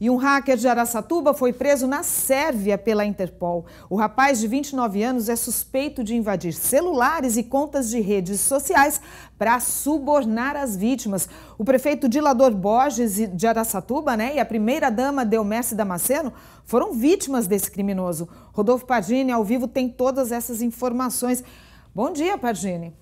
E um hacker de Araçatuba foi preso na Sérvia pela Interpol. O rapaz de 29 anos é suspeito de invadir celulares e contas de redes sociais para subornar as vítimas. O prefeito Dilador Borges de Araçatuba, e a primeira-dama Delmerce Damasceno foram vítimas desse criminoso. Rodolfo Pardini, ao vivo, tem todas essas informações. Bom dia, Pardini.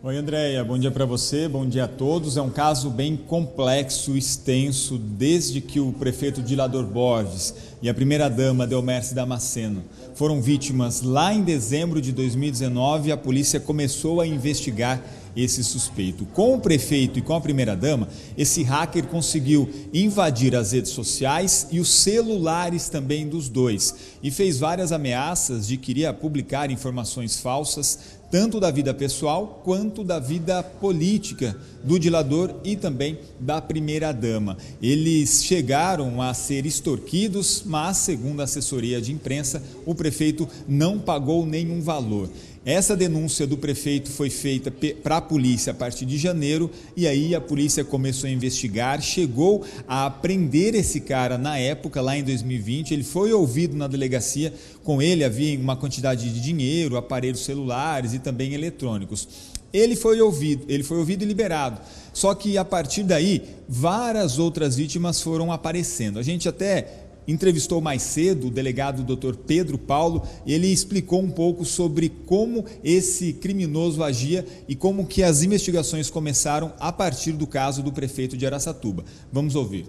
Oi, Andréia, bom dia para você, bom dia a todos. É um caso bem complexo, extenso, desde que o prefeito Dilador Borges e a primeira-dama Delmerce Damasceno foram vítimas lá em dezembro de 2019, a polícia começou a investigar esse suspeito. Com o prefeito e com a primeira-dama, esse hacker conseguiu invadir as redes sociais e os celulares também dos dois e fez várias ameaças de que iria publicar informações falsas, tanto da vida pessoal quanto da vida política do Dilador e também da primeira-dama. Eles chegaram a ser extorquidos, mas, segundo a assessoria de imprensa, o prefeito não pagou nenhum valor. Essa denúncia do prefeito foi feita para a polícia a partir de janeiro, e aí a polícia começou a investigar, chegou a prender esse cara na época, lá em 2020. Ele foi ouvido na delegacia, com ele havia uma quantidade de dinheiro, aparelhos celulares e também eletrônicos. Ele foi ouvido e liberado. Só que a partir daí, várias outras vítimas foram aparecendo. A gente até entrevistou mais cedo o delegado Dr. Pedro Paulo. Ele explicou um pouco sobre como esse criminoso agia e como que as investigações começaram a partir do caso do prefeito de Araçatuba. Vamos ouvir.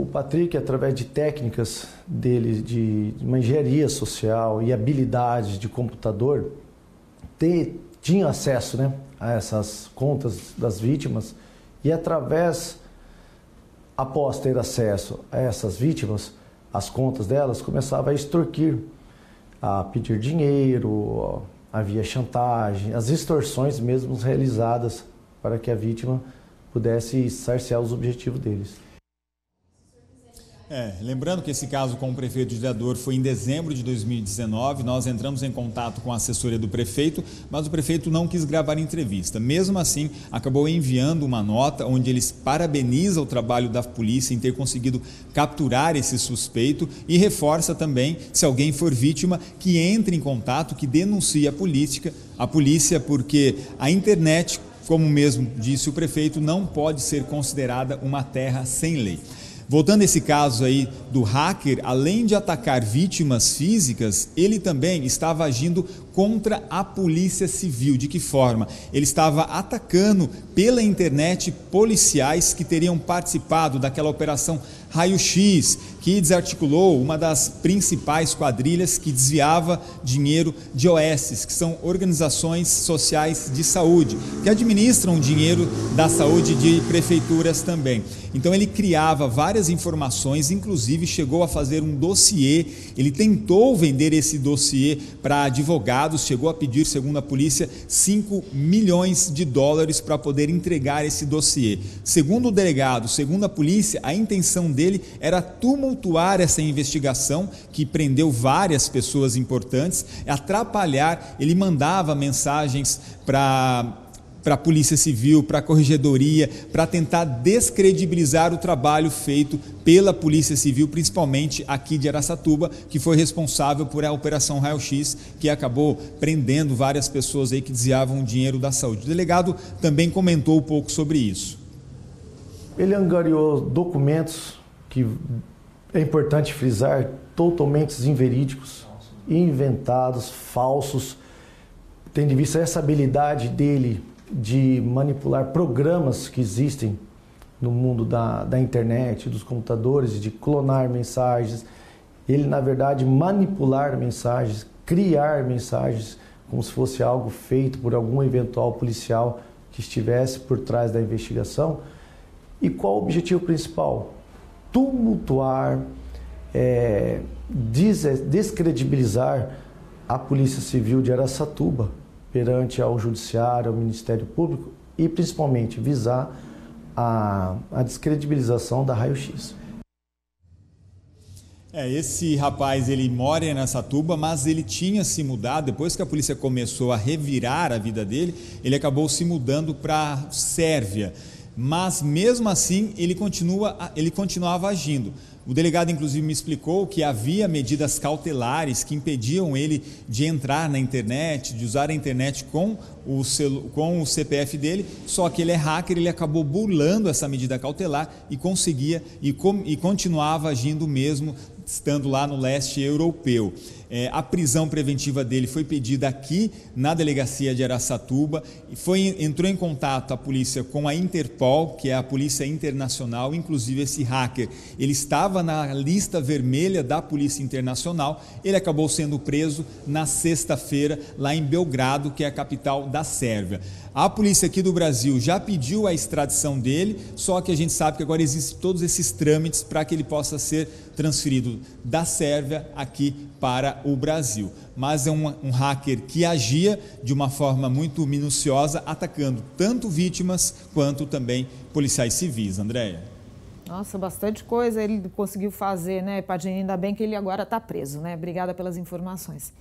O Patrick, através de técnicas dele, de uma engenharia social e habilidades de computador, tinha acesso a essas contas das vítimas, e após ter acesso a essas vítimas, as contas delas, começava a extorquir, a pedir dinheiro, havia chantagem, as extorsões mesmo realizadas para que a vítima pudesse sarciar os objetivos deles. Lembrando que esse caso com o prefeito Dilador foi em dezembro de 2019, nós entramos em contato com a assessoria do prefeito, mas o prefeito não quis gravar entrevista. Mesmo assim, acabou enviando uma nota onde ele parabeniza o trabalho da polícia em ter conseguido capturar esse suspeito e reforça também, se alguém for vítima, que entre em contato, que denuncie a polícia, porque a internet, como mesmo disse o prefeito, não pode ser considerada uma terra sem lei. Voltando a esse caso aí do hacker, além de atacar vítimas físicas, ele também estava agindo contra a Polícia Civil. De que forma? Ele estava atacando pela internet policiais que teriam participado daquela operação Raio X, que desarticulou uma das principais quadrilhas que desviava dinheiro de OSs, que são organizações sociais de saúde, que administram o dinheiro da saúde de prefeituras também. Então ele criava várias informações, inclusive chegou a fazer um dossiê, ele tentou vender esse dossiê para advogados, chegou a pedir, segundo a polícia, 5 milhões de dólares para poder entregar esse dossiê. Segundo o delegado, segundo a polícia, a intenção dele era tumultuar essa investigação, que prendeu várias pessoas importantes, atrapalhar. Ele mandava mensagens para a Polícia Civil, para a Corregedoria, para tentar descredibilizar o trabalho feito pela Polícia Civil, principalmente aqui de Araçatuba, que foi responsável por a Operação Raio X, que acabou prendendo várias pessoas aí que desviavam o dinheiro da saúde. O delegado também comentou um pouco sobre isso. Ele angariou documentos que, é importante frisar, totalmente inverídicos, inventados, falsos, tendo em vista essa habilidade dele de manipular programas que existem no mundo da internet, dos computadores, de clonar mensagens. Ele, na verdade, manipular mensagens, criar mensagens como se fosse algo feito por algum eventual policial que estivesse por trás da investigação. E qual o objetivo principal? Tumultuar, descredibilizar a Polícia Civil de Araçatuba perante ao Judiciário, ao Ministério Público, e principalmente visar a descredibilização da Raio X. Esse rapaz, ele mora em Araçatuba, mas ele tinha se mudado. Depois que a polícia começou a revirar a vida dele, ele acabou se mudando para a Sérvia. mas mesmo assim ele continuava agindo. O delegado, inclusive, me explicou que havia medidas cautelares que impediam ele de entrar na internet, de usar a internet com o CPF dele, só que ele é hacker, ele acabou burlando essa medida cautelar e conseguia e continuava agindo mesmo, estando lá no leste europeu. A prisão preventiva dele foi pedida aqui na delegacia de Araçatuba, entrou em contato a polícia com a Interpol, que é a polícia internacional. Inclusive, esse hacker, ele estava na lista vermelha da polícia internacional. Ele acabou sendo preso na sexta-feira lá em Belgrado, que é a capital da Sérvia. A polícia aqui do Brasil já pediu a extradição dele, só que a gente sabe que agora existem todos esses trâmites para que ele possa ser transferido da Sérvia aqui para o Brasil. Mas é um hacker que agia de uma forma muito minuciosa, atacando tanto vítimas quanto também policiais civis, Andréia. Nossa, bastante coisa ele conseguiu fazer, né, Pardini? Ainda bem que ele agora está preso, né? Obrigada pelas informações.